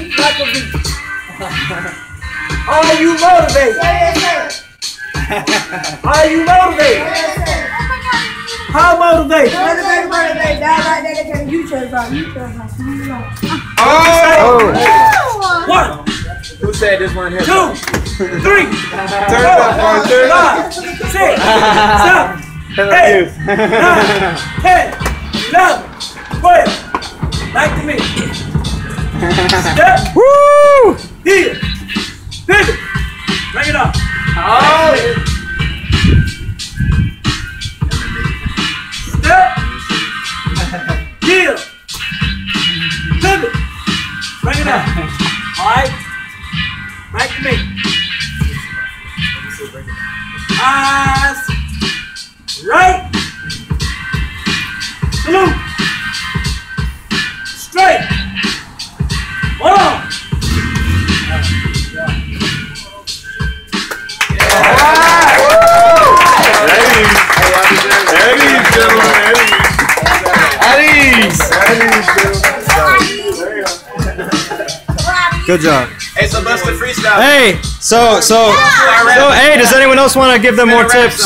think like a beast? Are you motivated? Yes, sir. Are you motivated? Yes, sir. How motivated? Motivated, motivated. That right there, that you chose on. You chose on. Oh! One. Who said this one here? 2, 3, 4, 5, 6, 7, 8, 9, 10, 11, 12. Like to me. Step. Woo! Heel. Pivot. Bring it up. Oh. Step. Heel. Pivot. Bring it up. All right. Like to me. Eyes. Right. Salute. Straight. Hold on. Good job. It's a busted freestyle. Hey, so hey, does anyone else want to give them more tips?